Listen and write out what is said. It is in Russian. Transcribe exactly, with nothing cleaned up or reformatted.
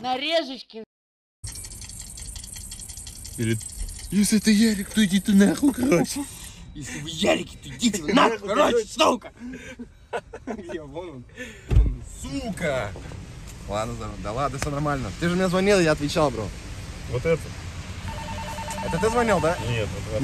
Нарежечкин. Если это Ярик, то иди ты нахуй, короче. Если вы Ярики, то идите вы нахуй, короче, сука. Где? Вон он. Сука. Ладно, да ладно, все нормально. Ты же мне звонил, я отвечал, бро. Вот это? Это ты звонил, да? Нет, вот это.